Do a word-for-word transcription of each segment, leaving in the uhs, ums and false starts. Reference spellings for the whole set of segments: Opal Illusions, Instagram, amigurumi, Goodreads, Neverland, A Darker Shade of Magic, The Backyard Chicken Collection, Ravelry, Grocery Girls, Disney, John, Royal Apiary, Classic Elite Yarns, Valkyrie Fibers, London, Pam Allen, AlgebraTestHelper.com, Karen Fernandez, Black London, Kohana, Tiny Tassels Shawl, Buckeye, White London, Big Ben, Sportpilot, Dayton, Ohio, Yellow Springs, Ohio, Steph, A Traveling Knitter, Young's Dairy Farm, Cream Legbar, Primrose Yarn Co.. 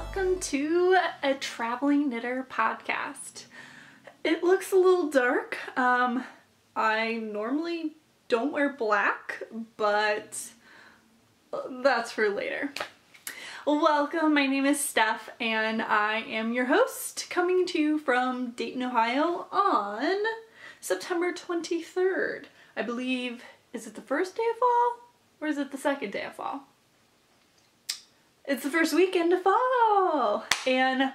Welcome to a Traveling Knitter podcast. It looks a little dark. Um, I normally don't wear black, but that's for later. Welcome, my name is Steph and I am your host, coming to you from Dayton, Ohio on September twenty-third. I believe, is it the first day of fall or is it the second day of fall? It's the first weekend of fall, and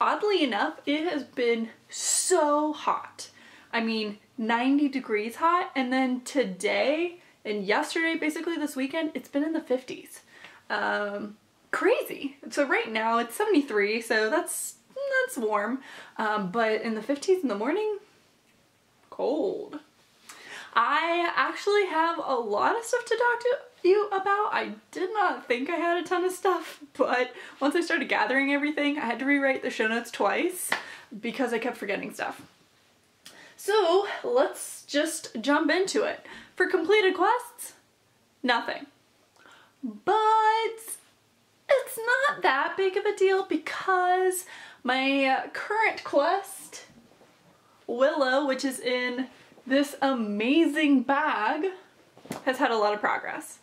oddly enough, it has been so hot. I mean, ninety degrees hot, and then today and yesterday, basically this weekend, it's been in the fifties. Um, crazy. So right now it's seventy-three, so that's that's warm, um, but in the fifties in the morning, cold. I actually have a lot of stuff to talk to you about. I did not think I had a ton of stuff, but once I started gathering everything, I had to rewrite the show notes twice because I kept forgetting stuff. So let's just jump into it. For completed quests, nothing. But it's not that big of a deal because my current quest, Willow, which is in this amazing bag, has had a lot of progress.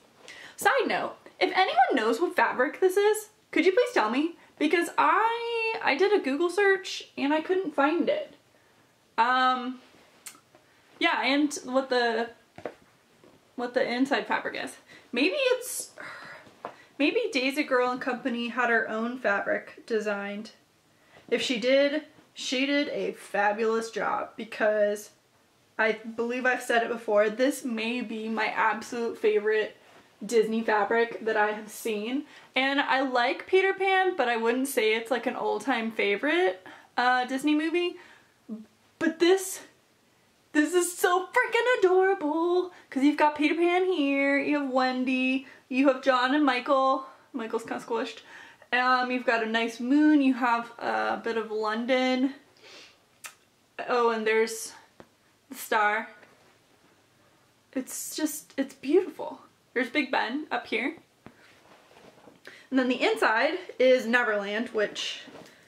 Side note, if anyone knows what fabric this is, could you please tell me? Because I I did a Google search and I couldn't find it. Um, yeah, and what the what the inside fabric is. Maybe it's, maybe Daisy Girl and Company had her own fabric designed. If she did, she did a fabulous job because I believe I've said it before, this may be my absolute favorite Disney fabric that I have seen. And I like Peter Pan, but I wouldn't say it's like an all-time favorite uh, Disney movie. But this, this is so freaking adorable because you've got Peter Pan here, you have Wendy, you have John and Michael. Michael's kind of squished. Um, you've got a nice moon, you have a bit of London. Oh, and there's the star. It's just, it's beautiful. There's Big Ben up here. And then the inside is Neverland, which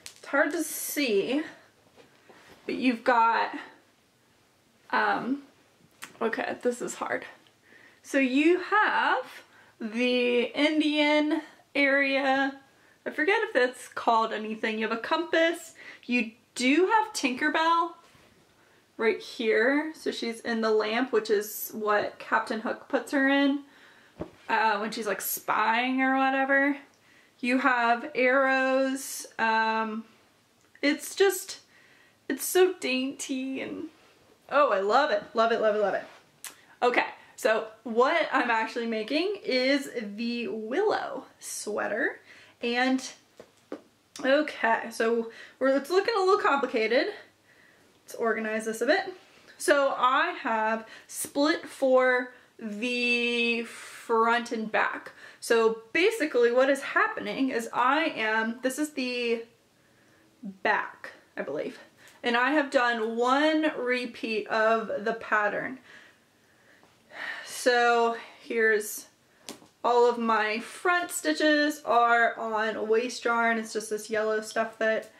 it's hard to see, but you've got, um, okay, this is hard. So you have the Indian area. I forget if that's called anything. You have a compass. You do have Tinkerbell right here, so she's in the lamp, which is what Captain Hook puts her in uh, when she's like spying or whatever. You have arrows. Um, it's just, it's so dainty and oh, I love it, love it, love it, love it. Okay, so what I'm actually making is the Willow sweater, and okay, so we're, it's looking a little complicated. Let's organize this a bit. So I have split for the front and back. So basically what is happening is I am, this is the back, I believe, and I have done one repeat of the pattern. So here's all of my front stitches are on waist yarn. It's just this yellow stuff that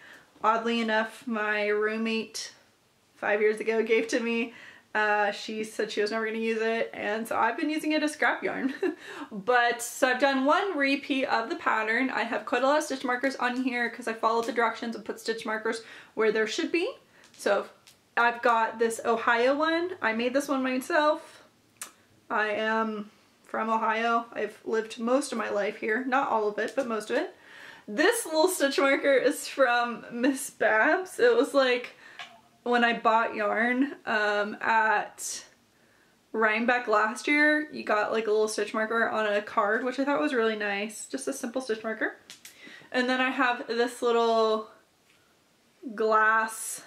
oddly enough my roommate five years ago gave to me. Uh, she said she was never gonna use it, and so I've been using it as scrap yarn. But, so I've done one repeat of the pattern. I have quite a lot of stitch markers on here because I followed the directions and put stitch markers where there should be. So I've got this Ohio one. I made this one myself. I am from Ohio. I've lived most of my life here. Not all of it, but most of it. This little stitch marker is from Miss Babs. It was like, when I bought yarn um, at Rhinebeck last year, you got like a little stitch marker on a card, which I thought was really nice. Just a simple stitch marker. And then I have this little glass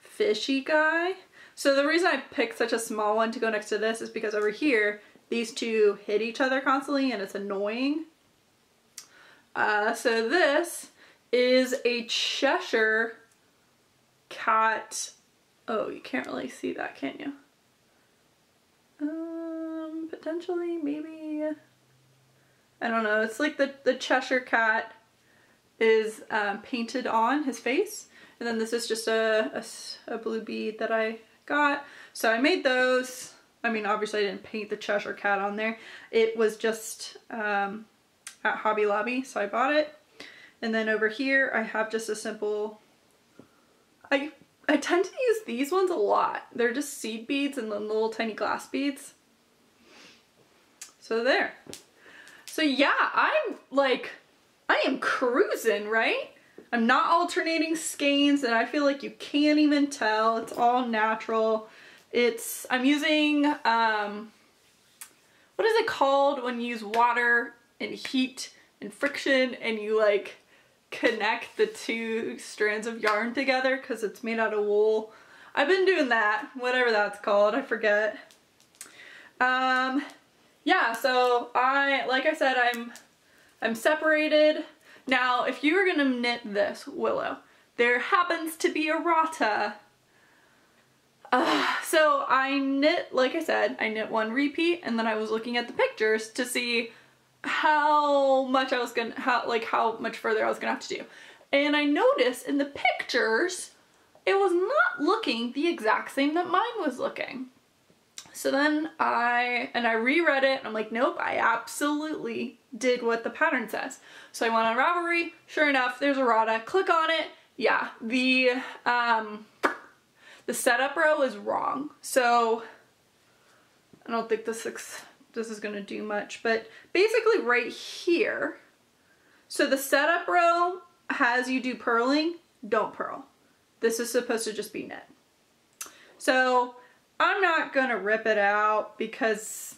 fishy guy. So the reason I picked such a small one to go next to this is because over here, these two hit each other constantly and it's annoying. Uh, so this is a Cheshire cat. Oh, you can't really see that, can you? Um, potentially, maybe. I don't know. It's like the, the Cheshire cat is um, painted on his face. And then this is just a, a, a blue bead that I got. So I made those. I mean, obviously I didn't paint the Cheshire Cat on there. It was just um, at Hobby Lobby, so I bought it. And then over here I have just a simple, I, I tend to use these ones a lot. They're just seed beads and then little tiny glass beads. So there. So yeah, I'm like, I am cruising, right? I'm not alternating skeins, and I feel like you can't even tell. It's all natural. It's, I'm using, um, what is it called when you use water and heat and friction and you like connect the two strands of yarn together because it's made out of wool. I've been doing that, whatever that's called, I forget. Um, yeah, so I, like I said, I'm, I'm separated. Now, if you were gonna knit this, Willow, there happens to be errata. Uh, so I knit, like I said, I knit one repeat, and then I was looking at the pictures to see how much I was gonna, how, like how much further I was gonna have to do. And I noticed in the pictures, it was not looking the exact same that mine was looking. So then I, and I reread it, and I'm like, nope, I absolutely did what the pattern says. So I went on Ravelry, sure enough, there's errata, click on it, yeah, the, um, the setup row is wrong. So I don't think this looks, this is gonna do much, but basically right here, so the setup row has you do purling, don't purl. This is supposed to just be knit. So I'm not gonna rip it out because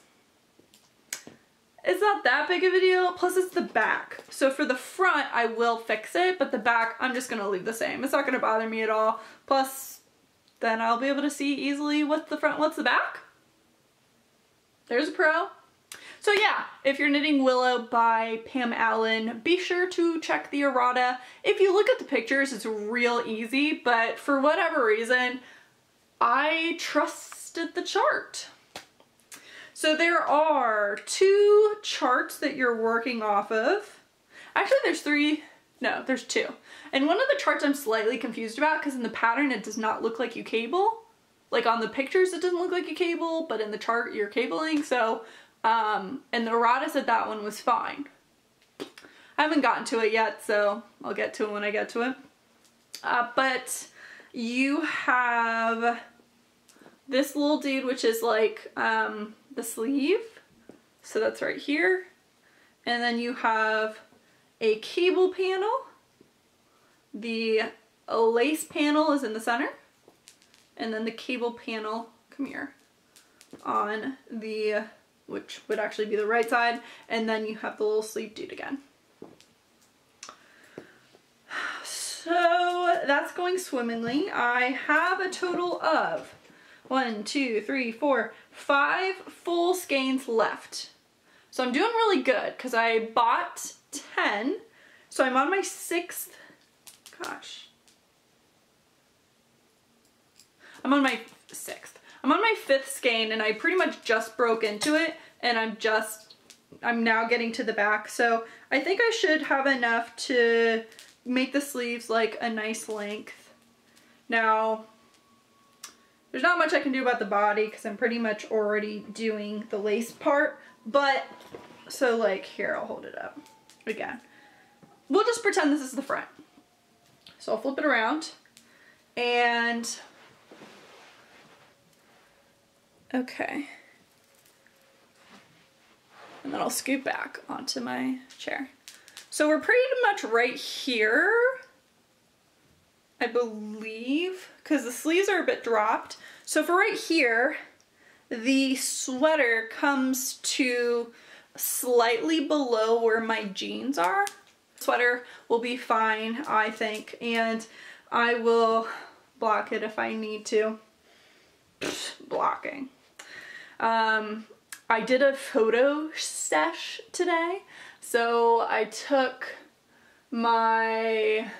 it's not that big of a deal, plus it's the back. So for the front, I will fix it, but the back, I'm just gonna leave the same. It's not gonna bother me at all, plus then I'll be able to see easily what's the front, what's the back. There's a pro. So yeah, if you're knitting Willow by Pam Allen, be sure to check the errata. If you look at the pictures, it's real easy, but for whatever reason, I trusted the chart. So there are two charts that you're working off of. Actually, there's three. No, there's two. And one of the charts I'm slightly confused about because in the pattern it does not look like you cable. Like on the pictures it doesn't look like you cable, but in the chart you're cabling, so, um, and the errata said that one was fine. I haven't gotten to it yet, so I'll get to it when I get to it. Uh, but you have this little dude, which is like um, the sleeve. So that's right here. And then you have a cable panel, the lace panel is in the center, and then the cable panel, come here, on the, which would actually be the right side, and then you have the little sleeve dude again. So that's going swimmingly. I have a total of one, two, three, four, five full skeins left. So I'm doing really good because I bought ten, so I'm on my sixth, gosh, I'm on my sixth, I'm on my fifth skein, and I pretty much just broke into it, and I'm just, I'm now getting to the back, so I think I should have enough to make the sleeves like a nice length. Now, there's not much I can do about the body because I'm pretty much already doing the lace part, but, so like, here, I'll hold it up. Again, we'll just pretend this is the front. So I'll flip it around and okay, and then I'll scoot back onto my chair. So we're pretty much right here, I believe, because the sleeves are a bit dropped. So for right here, the sweater comes to slightly below where my jeans are. Sweater will be fine, I think, and I will block it if I need to. Pfft, blocking. Um, I did a photo sesh today, so I took my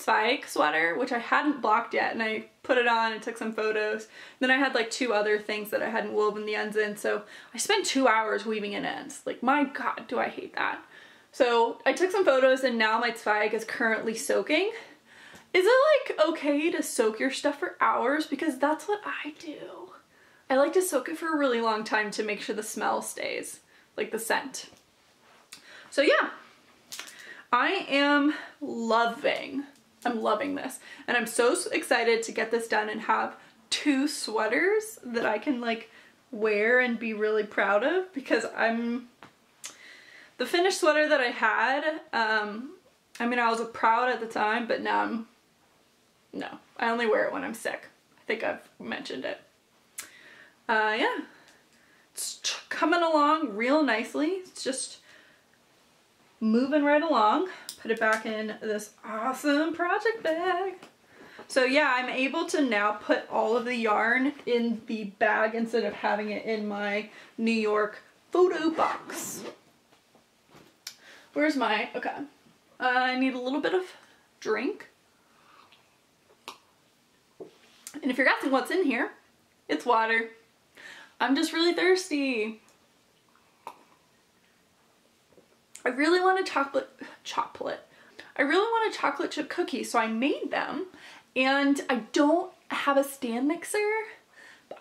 Zweig sweater, which I hadn't blocked yet, and I put it on and took some photos. Then I had like two other things that I hadn't woven the ends in, so I spent two hours weaving in ends. Like, my God, do I hate that. So I took some photos and now my Zweig is currently soaking. Is it like okay to soak your stuff for hours? Because that's what I do. I like to soak it for a really long time to make sure the smell stays, like the scent. So yeah, I am loving, I'm loving this. And I'm so excited to get this done and have two sweaters that I can like wear and be really proud of, because I'm, the finished sweater that I had, um, I mean I was proud at the time, but now I'm, no, I only wear it when I'm sick. I think I've mentioned it. Uh, yeah, it's coming along real nicely. It's just moving right along. Put it back in this awesome project bag. So yeah, I'm able to now put all of the yarn in the bag instead of having it in my New York photo box. Where's my, okay. Uh, I need a little bit of drink. And if you're guessing what's in here, it's water. I'm just really thirsty. I really want a chocolate, chocolate. I really want a chocolate chip cookie, so I made them. And I don't have a stand mixer.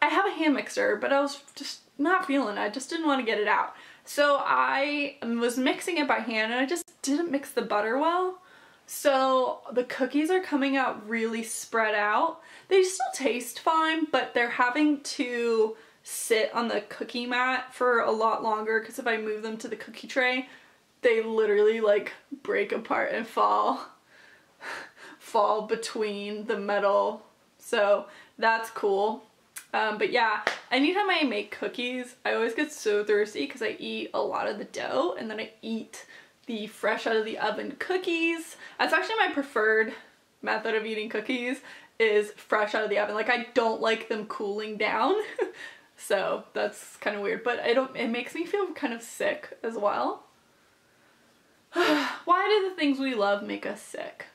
I have a hand mixer, but I was just not feeling it. I just didn't want to get it out. So I was mixing it by hand and I just didn't mix the butter well. So the cookies are coming out really spread out. They still taste fine, but they're having to sit on the cookie mat for a lot longer, because if I move them to the cookie tray, they literally like break apart and fall fall between the metal. So that's cool. Um, but yeah, anytime I make cookies, I always get so thirsty because I eat a lot of the dough and then I eat the fresh out of the oven cookies. That's actually my preferred method of eating cookies, is fresh out of the oven. Like, I don't like them cooling down. So that's kind of weird, but I don't, it makes me feel kind of sick as well. Why do the things we love make us sick?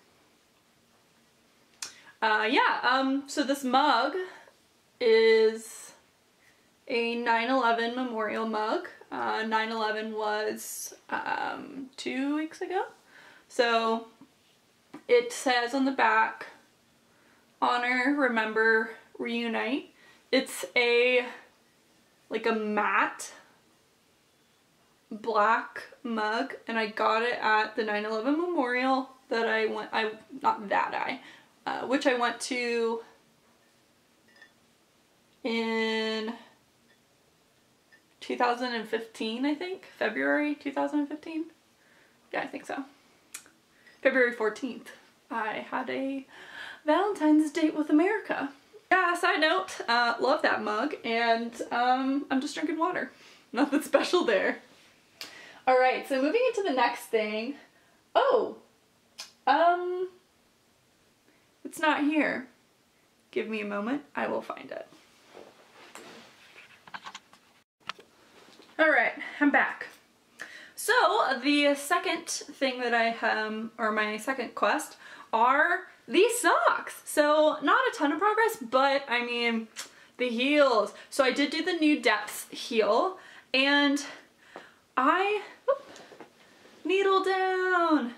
Uh, yeah, um, so this mug is a nine eleven memorial mug. Uh, nine eleven was um, two weeks ago. So it says on the back, honor, remember, reunite. It's a, like a matte black mug, and I got it at the nine eleven memorial that I went, I, not that I, Uh, which I went to in two thousand fifteen, I think, February two thousand fifteen. Yeah, I think so. February fourteenth, I had a Valentine's date with America. Yeah, side note, uh, love that mug, and um, I'm just drinking water. Nothing special there. All right, so moving into the next thing. Oh, um... it's not here. Give me a moment, I will find it. All right, I'm back. So the second thing that I um, or my second quest are these socks. So not a ton of progress, but I mean, the heels. So I did do the new depths heel, and I whoop, needle down,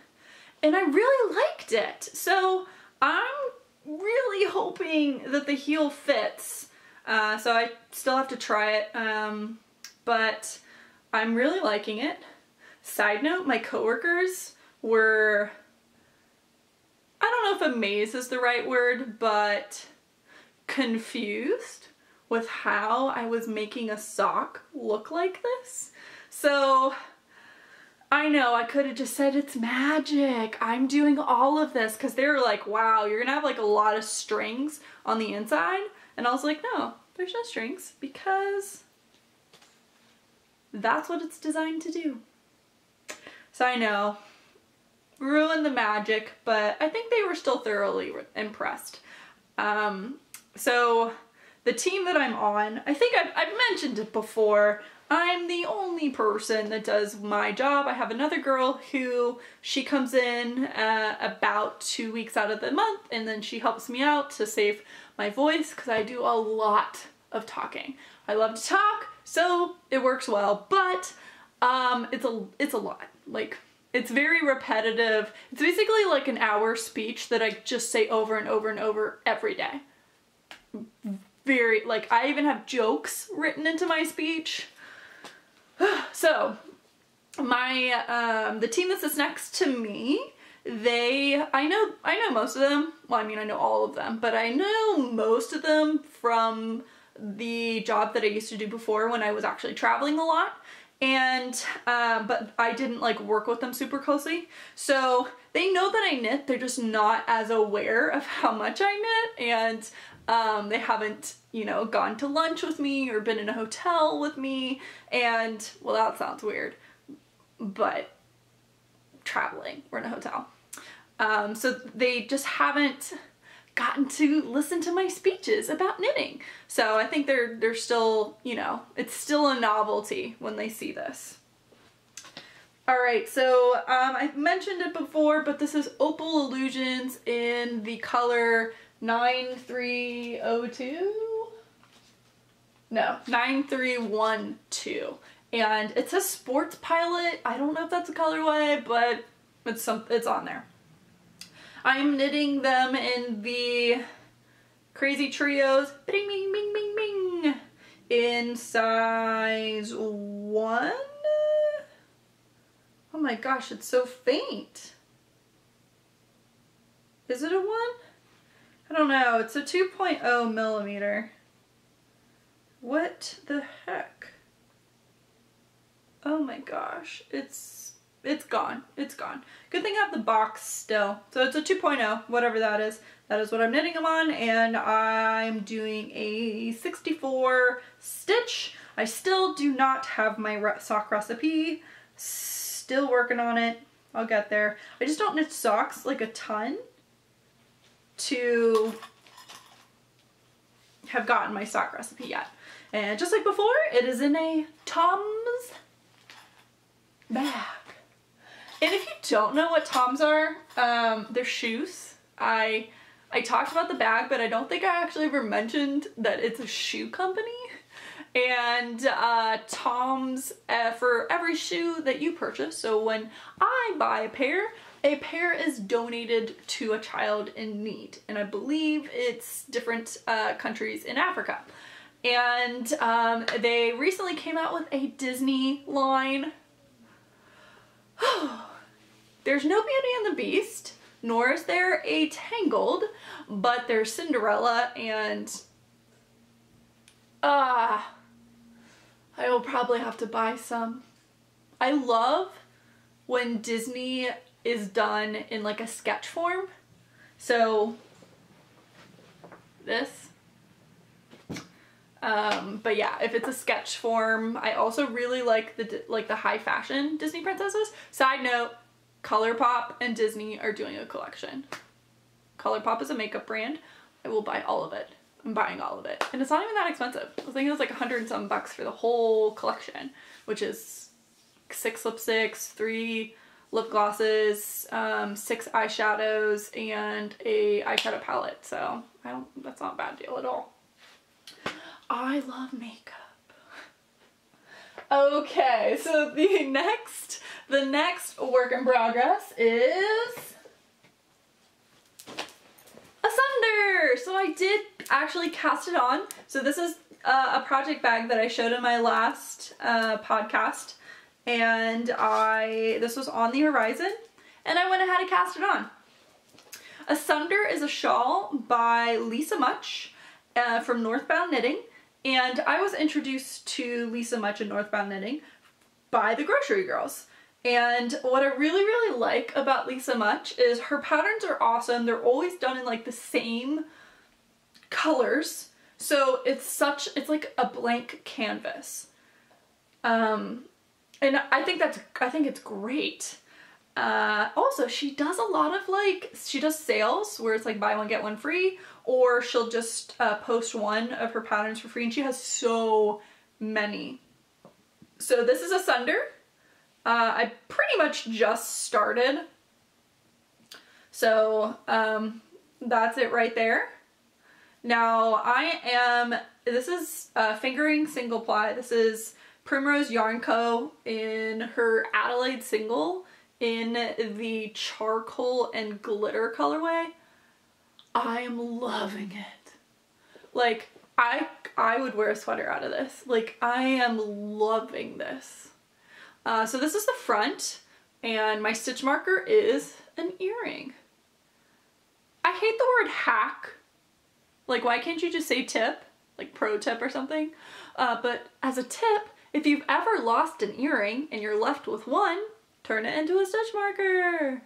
and I really liked it. So I'm really hoping that the heel fits, uh, so I still have to try it, um, but I'm really liking it. Side note, my coworkers were, I don't know if amazed is the right word, but confused with how I was making a sock look like this. So I know, I could have just said it's magic, I'm doing all of this, because they were like, wow, you're gonna have like a lot of strings on the inside. And I was like, no, there's no strings, because that's what it's designed to do. So I know, ruined the magic, but I think they were still thoroughly impressed. Um, so the team that I'm on, I think I've, I've mentioned it before, I'm the only person that does my job. I have another girl who, she comes in uh, about two weeks out of the month, and then she helps me out to save my voice, because I do a lot of talking. I love to talk, so it works well, but um, it's a, it's a lot. Like, It's very repetitive. It's basically like an hour speech that I just say over and over and over every day. Very, like, I even have jokes written into my speech. So, my, um, the team that sits next to me, they, I know, I know most of them. Well, I mean, I know all of them, but I know most of them from the job that I used to do before when I was actually traveling a lot. And, um, but I didn't like work with them super closely. So they know that I knit, they're just not as aware of how much I knit, and um, they haven't, you know, gone to lunch with me or been in a hotel with me. And, well, that sounds weird, but traveling, we're in a hotel. Um, so they just haven't gotten to listen to my speeches about knitting. So I think they're they're still, you know, it's still a novelty when they see this. All right, so um, I mentioned it before, but this is Opal Illusions in the color nine three oh two? No, nine three one two. And it's a Sports Pilot. I don't know if that's a colorway, but it's some, it's on there. I'm knitting them in the Crazy Trios, bing, bing, bing, bing, bing, in size one. Oh my gosh, it's so faint. Is it a one? I don't know, it's a two point oh millimeter. What the heck? Oh my gosh, it's... It's gone. It's gone. Good thing I have the box still. So it's a two point oh, whatever that is. That is what I'm knitting them on, and I'm doing a sixty-four stitch. I still do not have my re sock recipe. Still working on it. I'll get there. I just don't knit socks like a ton to have gotten my sock recipe yet. And just like before, it is in a Toms bag. And if you don't know what Toms are, um, they're shoes. I I talked about the bag, but I don't think I actually ever mentioned that it's a shoe company. And uh, Toms, uh, for every shoe that you purchase, so when I buy a pair, a pair is donated to a child in need. And I believe it's different uh, countries in Africa. And um, they recently came out with a Disney line. There's no Beauty and the Beast, nor is there a Tangled, but there's Cinderella, and ah, uh, I will probably have to buy some. I love when Disney is done in like a sketch form. So this, um, but yeah, if it's a sketch form, I also really like the like the high fashion Disney princesses. Side note. Colourpop and Disney are doing a collection. Colourpop is a makeup brand. I will buy all of it. I'm buying all of it. And it's not even that expensive. I think it was like a hundred and some bucks for the whole collection, which is six lipsticks, three lip glosses, um, six eyeshadows, and a eyeshadow palette. So I don't, that's not a bad deal at all. I love makeup. Okay, so the next, the next work in progress is Asunder. So I did actually cast it on. So this is uh, a project bag that I showed in my last uh, podcast, and I this was on the horizon, and I went ahead and cast it on. Asunder is a shawl by Lisa Mutch uh, from Northbound Knitting. And I was introduced to Lisa Mutch and Northbound Knitting by the Grocery Girls. And what I really, really like about Lisa Mutch is her patterns are awesome. They're always done in like the same colors. So it's such, it's like a blank canvas. Um, and I think that's, I think it's great. Uh, also, she does a lot of like, she does sales where it's like buy one, get one free, or she'll just uh, post one of her patterns for free, and she has so many. So this is Asunder. Uh, I pretty much just started. So um, that's it right there. Now I am, this is uh, fingering single ply. This is Primrose Yarn Co. in her Adelaide single. in the charcoal and glitter colorway. I am loving it. Like, I, I would wear a sweater out of this. Like, I am loving this. Uh, so this is the front, and my stitch marker is an earring. I hate the word hack. Like, why can't you just say tip? Like, pro tip or something? Uh, but as a tip, if you've ever lost an earring and you're left with one, turn it into a stitch marker.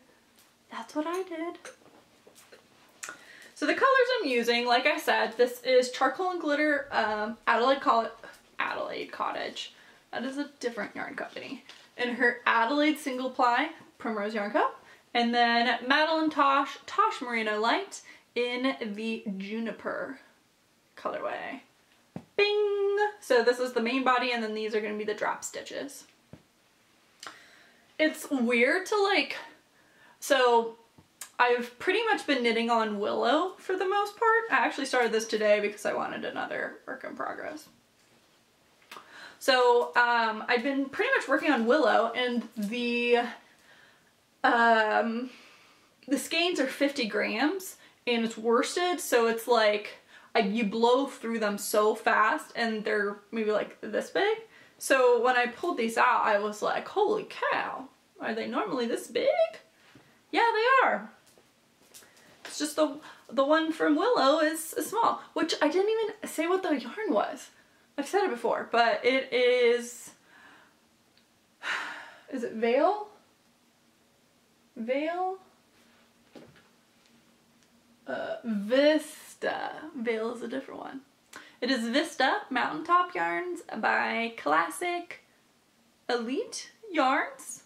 That's what I did. So the colors I'm using, like I said, this is charcoal and glitter um, Adelaide, Co Adelaide Cottage. That is a different yarn company. And her Adelaide Single Ply, Primrose Yarn Co. And then Madeline Tosh, Tosh Merino Light in the Juniper colorway. Bing! So this is the main body, and then these are going to be the drop stitches. It's weird to like, so I've pretty much been knitting on Willow for the most part. I actually started this today because I wanted another work in progress. So um, I've been pretty much working on Willow, and the um, the skeins are fifty grams, and it's worsted, so it's like, I, you blow through them so fast, and they're maybe like this big. So when I pulled these out, I was like, holy cow, are they normally this big? Yeah, they are. It's just the, the one from Willow is, is small, which I didn't even say what the yarn was. I've said it before, but it is, is it Veil? Veil? Uh, Vista. Veil is a different one. It is Vista Mountaintop Yarns by Classic Elite Yarns.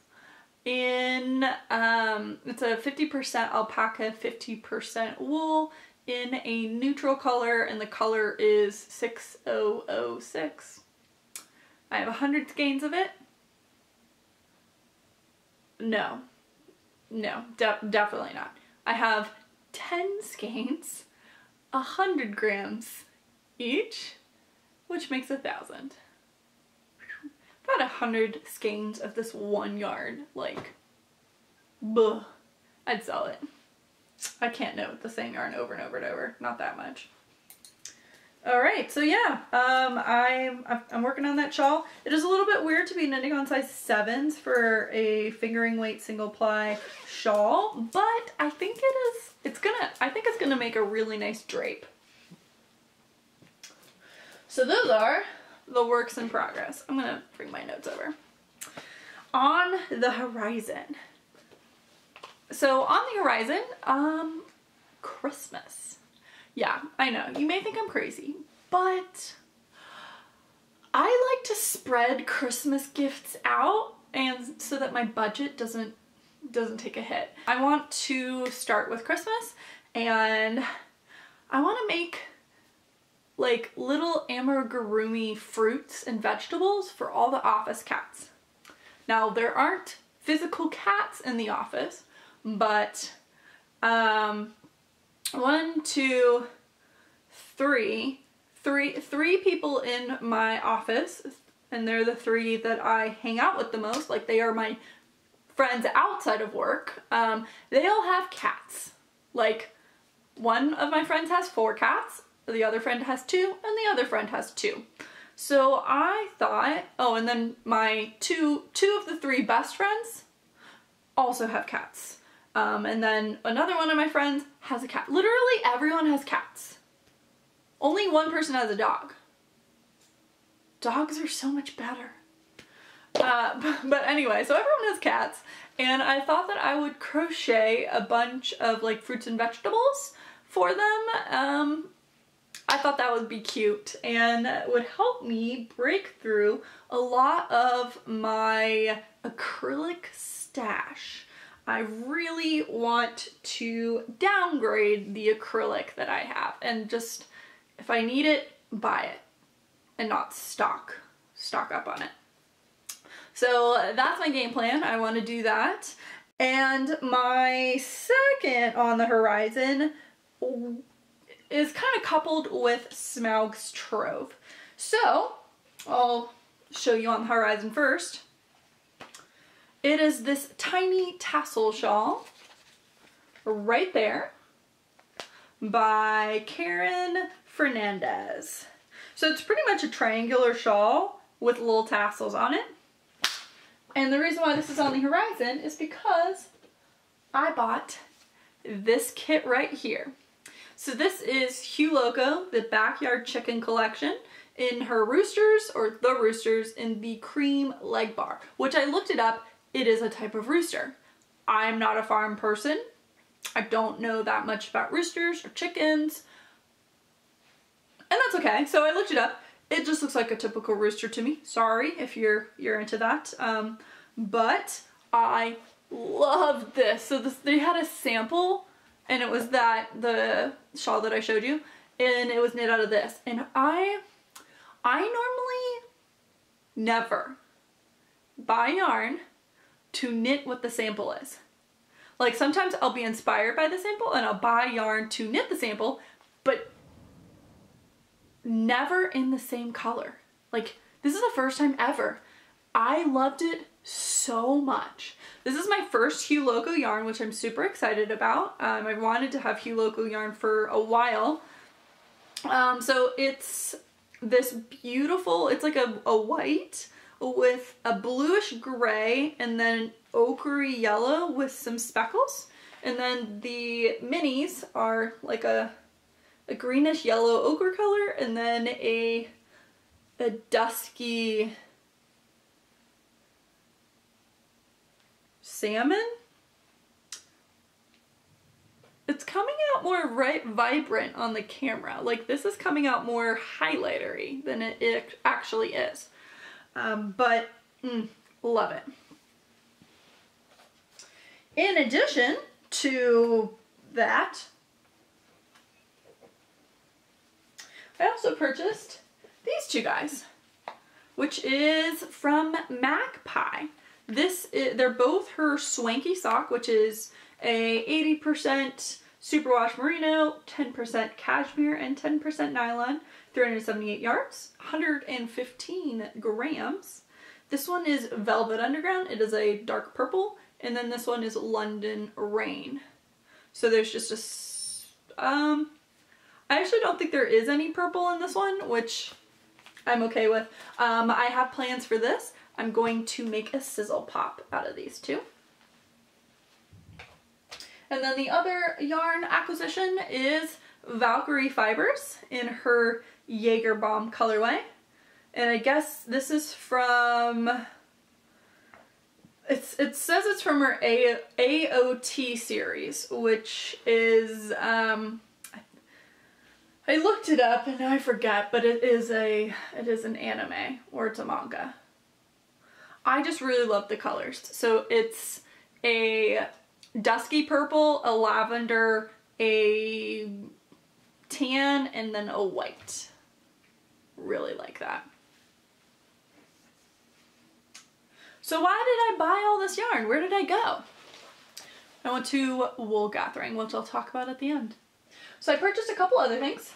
In, um, it's a fifty percent alpaca, fifty percent wool in a neutral color, and the color is six oh oh six. I have one hundred skeins of it. No. No, de definitely not. I have ten skeins, one hundred grams each, which makes a thousand. About a hundred skeins of this one yarn, like, bleh, I'd sell it. I can't knit with the same yarn over and over and over, not that much. Alright, so yeah, um, I'm, I'm working on that shawl. It is a little bit weird to be knitting on size sevens for a fingering weight single ply shawl, but I think it is, it's gonna, I think it's gonna make a really nice drape. So those are the works in progress. I'm gonna bring my notes over. On the horizon. So on the horizon, um, Christmas. Yeah, I know, you may think I'm crazy, but I like to spread Christmas gifts out, and so that my budget doesn't doesn't take a hit. I want to start with Christmas, and I want to make like little amigurumi fruits and vegetables for all the office cats. Now, there aren't physical cats in the office, but um, One, two, three, three, three people in my office, and they're the three that I hang out with the most, like they are my friends outside of work. Um, they all have cats. Like, one of my friends has four cats, the other friend has two, and the other friend has two. So I thought, oh, and then my two, two of the three best friends also have cats. Um, and then another one of my friends has a cat. Literally everyone has cats. Only one person has a dog. Dogs are so much better. Uh, but anyway, so everyone has cats, and I thought that I would crochet a bunch of like fruits and vegetables for them. Um, I thought that would be cute and would help me break through a lot of my acrylic stash. I really want to downgrade the acrylic that I have, and just, if I need it, buy it and not stock, stock up on it. So that's my game plan. I want to do that. And my second on the horizon is kind of coupled with Smaug's Trove. So I'll show you on the horizon first. It is this tiny tassel shawl right there by Karen Fernandez. So it's pretty much a triangular shawl with little tassels on it. And the reason why this is on the horizon is because I bought this kit right here. So this is Hue Loco, the Backyard Chicken Collection, in her roosters, or the roosters, in the cream leg bar, which I looked it up. It is a type of rooster. I'm not a farm person. I don't know that much about roosters or chickens, and that's okay. So I looked it up. It just looks like a typical rooster to me. Sorry if you're you're into that, um, but I loved this. So this, they had a sample, and it was that the shawl that I showed you, and it was knit out of this. And I, I normally never buy yarn to knit what the sample is. Like, sometimes I'll be inspired by the sample and I'll buy yarn to knit the sample, but never in the same color. Like, this is the first time ever. I loved it so much. This is my first Hue Loco yarn, which I'm super excited about. Um, I've wanted to have Hue Loco yarn for a while. Um, so it's this beautiful, it's like a, a white with a bluish gray and then an ochre yellow with some speckles. And then the minis are like a, a greenish yellow ochre color and then a, a dusky salmon. It's coming out more right vibrant on the camera. Like, this is coming out more highlightery than it, it actually is. Um, but mm, love it. In addition to that, I also purchased these two guys, which is from Magpie. This is, they're both her Swanky Sock, which is a eighty percent superwash merino, ten percent cashmere, and ten percent nylon, three hundred seventy-eight yards, one hundred fifteen grams. This one is Velvet Underground. It is a dark purple. And then this one is London Rain. So there's just a, um, I actually don't think there is any purple in this one, which I'm okay with. Um, I have plans for this. I'm going to make a sizzle pop out of these two. And then the other yarn acquisition is Valkyrie Fibers in her Jaegerbaum colorway. And I guess this is from, it's, it says it's from her A, AOT series, which is, um, I, I looked it up and I forget, but it is a, it is an anime, or it's a manga. I just really love the colors. So it's a dusky purple, a lavender, a tan, and then a white. Really like that. So why did I buy all this yarn? Where did I go? I went to Wool Gathering, which I'll talk about at the end. So I purchased a couple other things.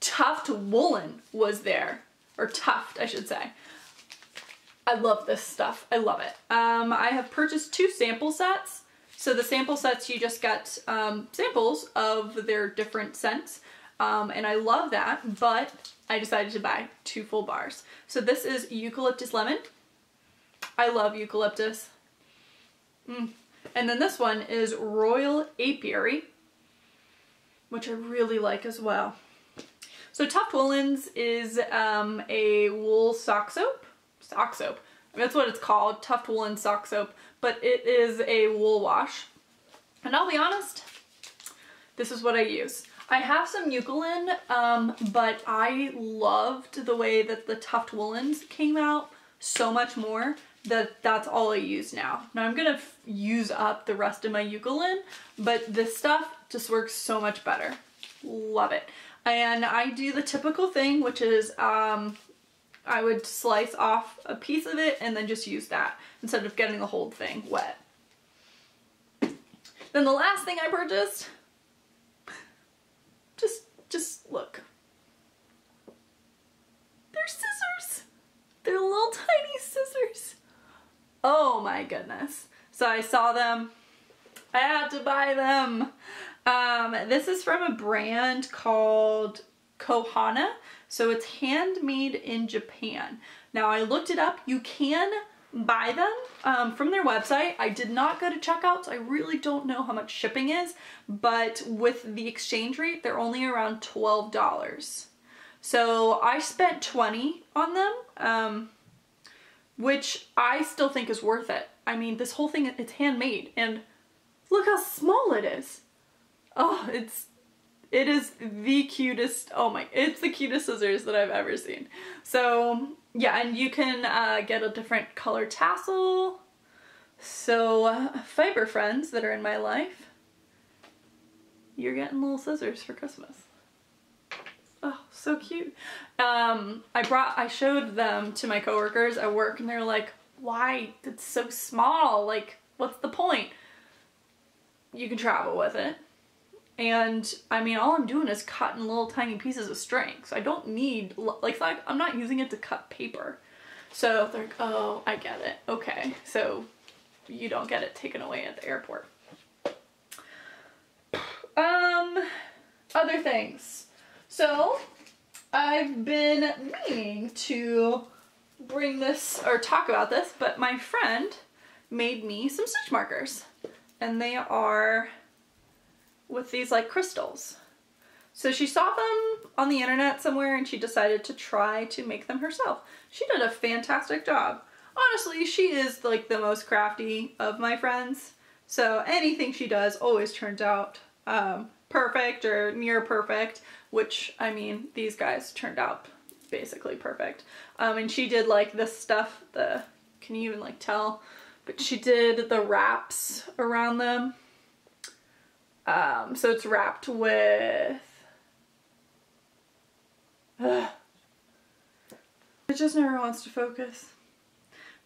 Tuft Woolens was there, or Tuft, I should say. I love this stuff. I love it. Um, I have purchased two sample sets. So the sample sets, you just get um, samples of their different scents. Um, and I love that, but I decided to buy two full bars. So this is Eucalyptus Lemon. I love eucalyptus. Mm. And then this one is Royal Apiary, which I really like as well. So Tuft Woolens is um, a wool sock soap. Sock soap. I mean, that's what it's called, Tuft Woolens sock soap, but it is a wool wash. And I'll be honest, this is what I use. I have some Eucalan, um, but I loved the way that the Tuft Woolens came out so much more that that's all I use now. Now I'm gonna use up the rest of my Eucalan, but this stuff just works so much better. Love it. And I do the typical thing, which is, um, I would slice off a piece of it and then just use that instead of getting the whole thing wet. Then the last thing I purchased, just, just look. They're scissors. They're little tiny scissors. Oh my goodness. So I saw them. I had to buy them. Um, this is from a brand called Kohana. So it's handmade in Japan. Now I looked it up. You can buy them um, from their website. I did not go to checkouts. I really don't know how much shipping is, but with the exchange rate, they're only around twelve dollars. So I spent twenty dollars on them, um, which I still think is worth it. I mean, this whole thing, it's handmade, and look how small it is. Oh, it's, it is the cutest, oh my, it's the cutest scissors that I've ever seen. So yeah, and you can uh, get a different color tassel. So uh, fiber friends that are in my life, you're getting little scissors for Christmas. Oh, so cute. Um, I brought, I showed them to my coworkers at work and they're like, why? It's so small. Like, what's the point? You can travel with it. And I mean, all I'm doing is cutting little tiny pieces of string. So I don't need, like, like I'm not using it to cut paper. So they're like, oh, I get it. Okay. So you don't get it taken away at the airport. Um, other things. So I've been meaning to bring this or talk about this, but my friend made me some stitch markers and they are with these like crystals. So she saw them on the internet somewhere and she decided to try to make them herself. She did a fantastic job. Honestly, she is like the most crafty of my friends. So anything she does always turns out um, perfect or near perfect, which I mean, these guys turned out basically perfect. Um, and she did like this stuff, the, can you even like tell? But she did the wraps around them. Um, so it's wrapped with, uh, it just never wants to focus,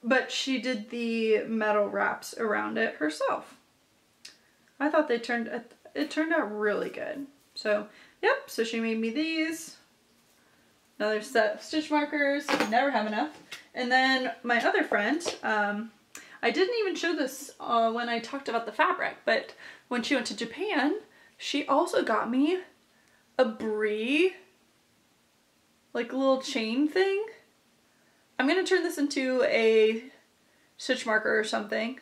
but she did the metal wraps around it herself. I thought they turned, it turned out really good. So, yep. So she made me these, another set of stitch markers, never have enough. And then my other friend, um, I didn't even show this uh, when I talked about the fabric, but when she went to Japan, she also got me a Brie, like little chain thing. I'm gonna turn this into a stitch marker or something.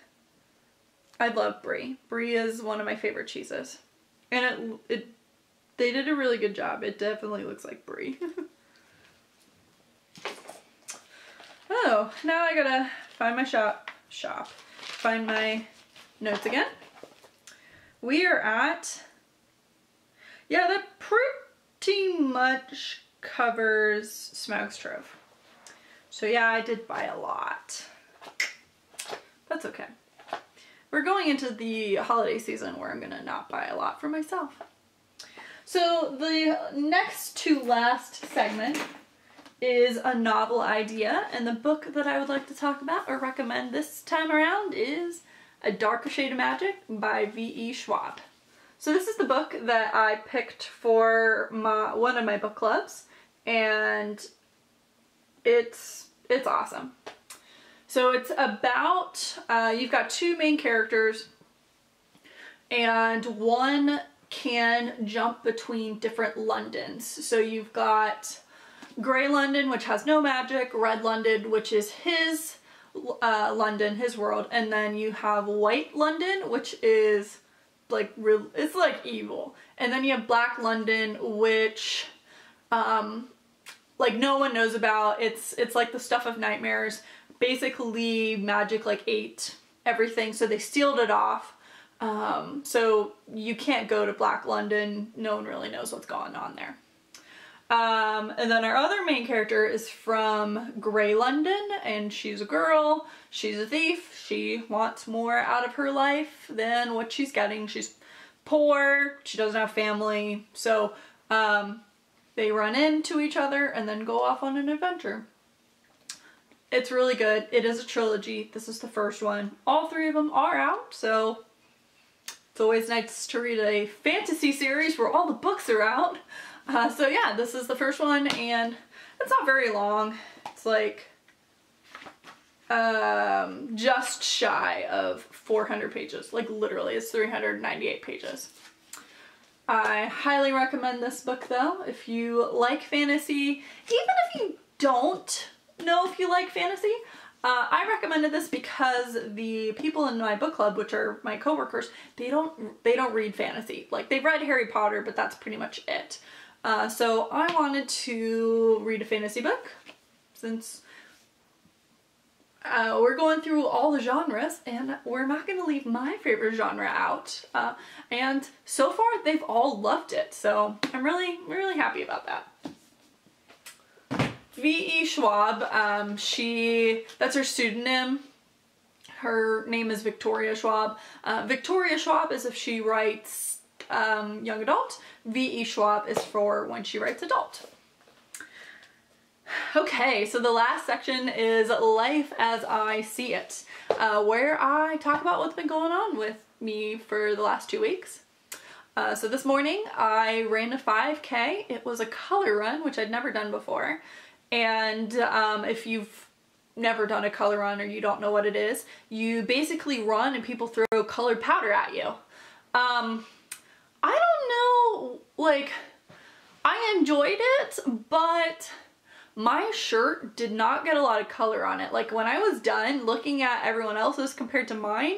I love Brie. Brie is one of my favorite cheeses. And it, it they did a really good job. It definitely looks like Brie. Oh, now I gotta find my shop, shop, find my notes again. We are at, yeah, that pretty much covers Smaug's Trove. So yeah, I did buy a lot. That's okay. We're going into the holiday season where I'm gonna not buy a lot for myself. So the next to last segment is a novel idea, and the book that I would like to talk about or recommend this time around is A Darker Shade of Magic by V E Schwab. So this is the book that I picked for my, one of my book clubs, and it's it's awesome. So it's about, uh, you've got two main characters, and one can jump between different Londons. So you've got Grey London, which has no magic, Red London, which is his Uh, London, his world, and then you have White London, which is like real, it's like evil, and then you have Black London, which um, like no one knows about. It's it's like the stuff of nightmares, basically magic like ate everything, so they sealed it off. Um, so you can't go to Black London. No one really knows what's going on there. Um, and then our other main character is from Grey London, and she's a girl, she's a thief, she wants more out of her life than what she's getting. She's poor, she doesn't have family, so um, they run into each other and then go off on an adventure. It's really good. It is a trilogy. This is the first one. All three of them are out, so it's always nice to read a fantasy series where all the books are out. Uh, so yeah, this is the first one, and it's not very long. It's like um, just shy of four hundred pages. Like literally, it's three hundred ninety-eight pages. I highly recommend this book though, if you like fantasy, even if you don't know if you like fantasy. Uh, I recommended this because the people in my book club, which are my coworkers, they don't they don't read fantasy. Like they've read Harry Potter, but that's pretty much it. Uh, so I wanted to read a fantasy book since uh, we're going through all the genres and we're not going to leave my favorite genre out. Uh, and so far they've all loved it. So I'm really, really happy about that. V E. Schwab, um, she, that's her pseudonym. Her name is Victoria Schwab. Uh, Victoria Schwab is if she writes um, young adult. V E. Schwab is for when she writes adult. Okay, so the last section is Life as I See It, uh, where I talk about what's been going on with me for the last two weeks. Uh, so this morning I ran a five K. It was a color run, which I'd never done before. And um, if you've never done a color run or you don't know what it is, you basically run and people throw colored powder at you. Um, I don't know, like, I enjoyed it, but my shirt did not get a lot of color on it. Like when I was done looking at everyone else's compared to mine,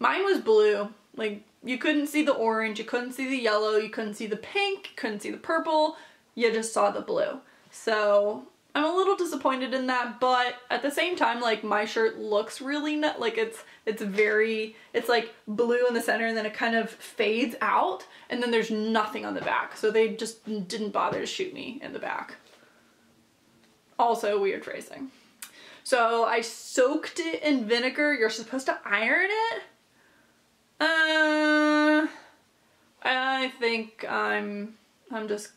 mine was blue. Like you couldn't see the orange, you couldn't see the yellow, you couldn't see the pink, you couldn't see the purple, you just saw the blue. So I'm a little disappointed in that, but at the same time, like my shirt looks really nut, like it's it's very, it's like blue in the center and then it kind of fades out and then there's nothing on the back. So they just didn't bother to shoot me in the back. Also weird phrasing. So I soaked it in vinegar. You're supposed to iron it? Uh, I think I'm, I'm just,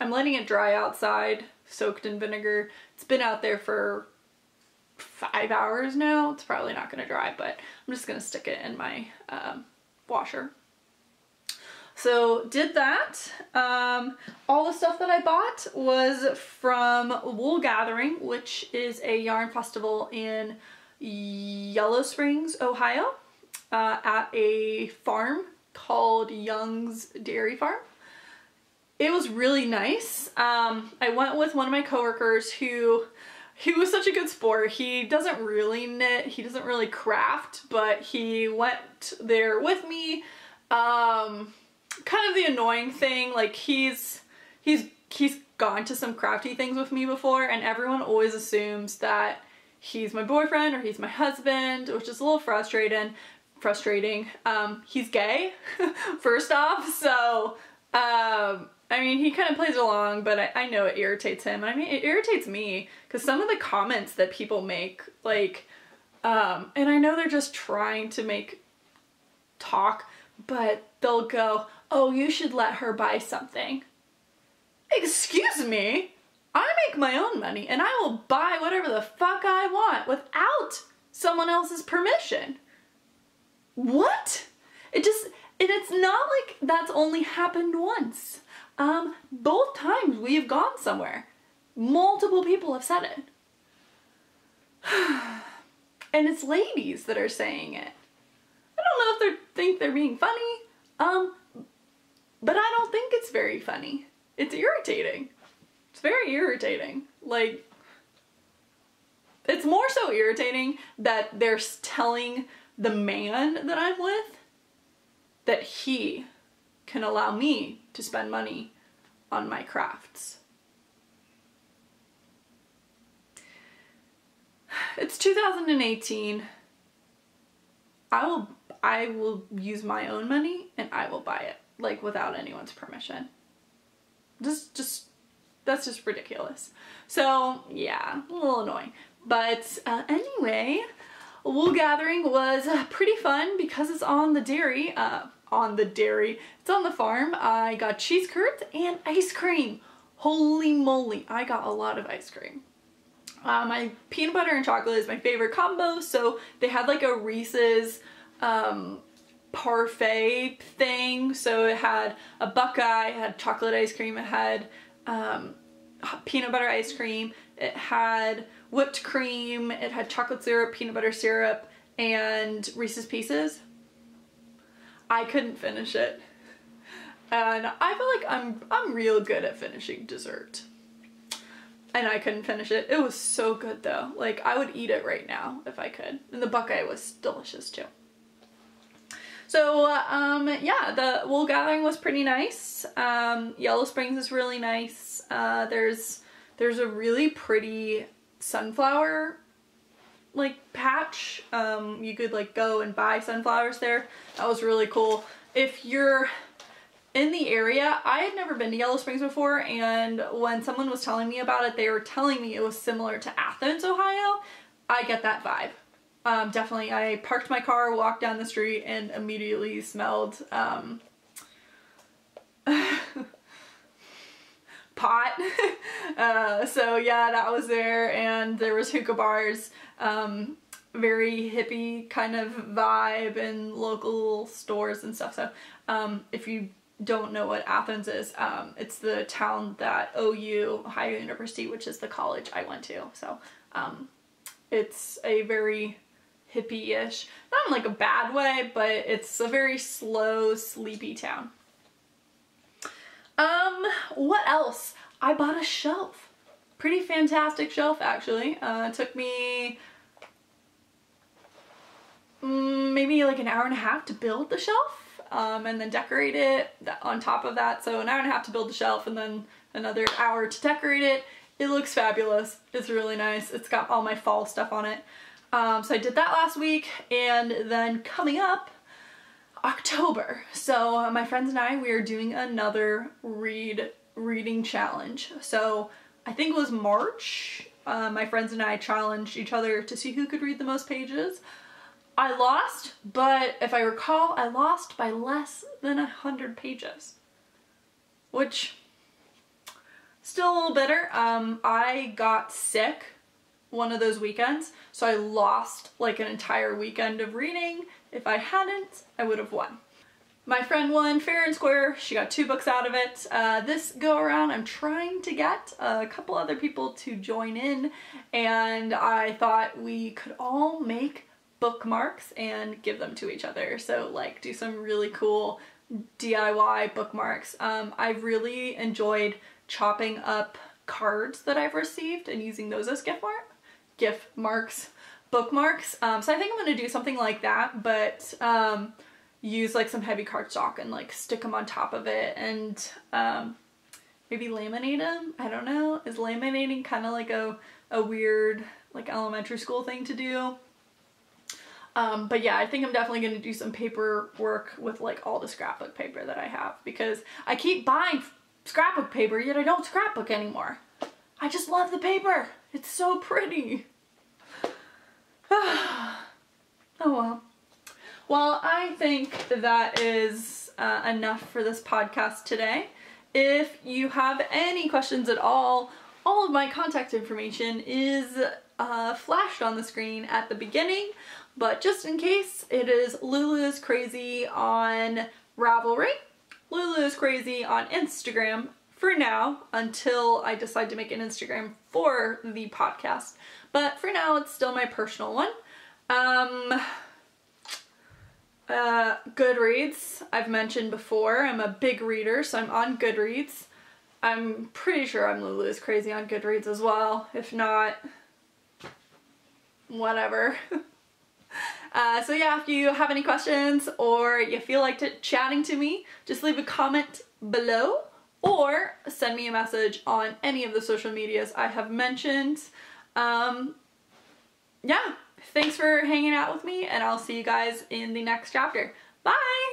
I'm letting it dry outside, soaked in vinegar. It's been out there for five hours now. It's probably not going to dry, but I'm just going to stick it in my um, washer. So did that. Um, all the stuff that I bought was from Wool Gathering, which is a yarn festival in Yellow Springs, Ohio, uh, at a farm called Young's Dairy Farm. It was really nice. Um, I went with one of my coworkers who, he was such a good sport. He doesn't really knit, he doesn't really craft, but he went there with me. Um, kind of the annoying thing, like he's, he's, he's gone to some crafty things with me before and everyone always assumes that he's my boyfriend or he's my husband, which is a little frustrating. Frustrating. Um, he's gay, first off, so, um, I mean, he kind of plays along, but I, I know it irritates him. I mean, it irritates me because some of the comments that people make, like, um, and I know they're just trying to make talk, but they'll go, oh, you should let her buy something. Excuse me, I make my own money and I will buy whatever the fuck I want without someone else's permission. What? It just, and it's not like that's only happened once. Um, both times we've gone somewhere, multiple people have said it. And it's ladies that are saying it. I don't know if they think they're being funny, um, but I don't think it's very funny. It's irritating. It's very irritating. Like, it's more so irritating that they're telling the man that I'm with that he can allow me to spend money on my crafts. It's two thousand eighteen. I will I will use my own money and I will buy it, like without anyone's permission. Just just that's just ridiculous. So yeah, a little annoying. But uh, anyway, Wool Gathering was pretty fun because it's on the dairy. Uh, on the dairy. It's on the farm. I got cheese curds and ice cream. Holy moly, I got a lot of ice cream. Uh, my peanut butter and chocolate is my favorite combo, so they had like a Reese's um, parfait thing. So it had a Buckeye, it had chocolate ice cream, it had um, peanut butter ice cream, it had whipped cream, it had chocolate syrup, peanut butter syrup, and Reese's Pieces. I couldn't finish it. And I feel like I'm, I'm real good at finishing dessert. And I couldn't finish it. It was so good though. Like, I would eat it right now if I could. And the Buckeye was delicious too. So um, yeah, the Wool Gathering was pretty nice. Um, Yellow Springs is really nice. Uh, there's there's a really pretty sunflower like patch. Um, you could like go and buy sunflowers there. That was really cool. If you're in the area, I had never been to Yellow Springs before, and when someone was telling me about it, they were telling me it was similar to Athens, Ohio. I get that vibe. Um, definitely, I parked my car, walked down the street, and immediately smelled um, pot. uh, so yeah, that was there, and there was hookah bars, um, very hippie kind of vibe, and local stores and stuff. So um, if you don't know what Athens is, um, it's the town that O U, Ohio University, which is the college I went to. So um, it's a very hippie-ish, not in like a bad way, but it's a very slow, sleepy town. Um, what else? I bought a shelf. Pretty fantastic shelf, actually. Uh, it took me maybe like an hour and a half to build the shelf, um, and then decorate it on top of that. So an hour and a half to build the shelf and then another hour to decorate it. It looks fabulous. It's really nice. It's got all my fall stuff on it. Um, so I did that last week, and then coming up, October. So uh, my friends and I, we are doing another read reading challenge. So I think it was March. Uh, my friends and I challenged each other to see who could read the most pages. I lost, but if I recall, I lost by less than a hundred pages, which still a little bitter. Um, I got sick one of those weekends, so I lost like an entire weekend of reading. If I hadn't, I would have won. My friend won fair and square. She got two books out of it. Uh, this go around, I'm trying to get a couple other people to join in, and I thought we could all make bookmarks and give them to each other. So like do some really cool D I Y bookmarks. Um, I've really enjoyed chopping up cards that I've received and using those as gift mark, gift marks, bookmarks. Um, so I think I'm going to do something like that, but um, use like some heavy cardstock and like stick them on top of it, and um, maybe laminate them. I don't know. Is laminating kind of like a, a weird like elementary school thing to do? Um, but yeah, I think I'm definitely going to do some paper work with like all the scrapbook paper that I have, because I keep buying scrapbook paper, yet I don't scrapbook anymore. I just love the paper. It's so pretty. Oh well. Well, I think that is uh, enough for this podcast today. If you have any questions at all, all of my contact information is uh, flashed on the screen at the beginning, but just in case, it is Lulu's Crazy on Ravelry. Lulu's Crazy on Instagram for now, until I decide to make an Instagram for the podcast. But for now, it's still my personal one. Um, uh, Goodreads, I've mentioned before. I'm a big reader, so I'm on Goodreads. I'm pretty sure I'm Lulu's Crazy on Goodreads as well. If not, whatever. Uh, so yeah, if you have any questions or you feel like to chatting to me, just leave a comment below or send me a message on any of the social medias I have mentioned. Um, yeah, thanks for hanging out with me, and I'll see you guys in the next chapter. Bye!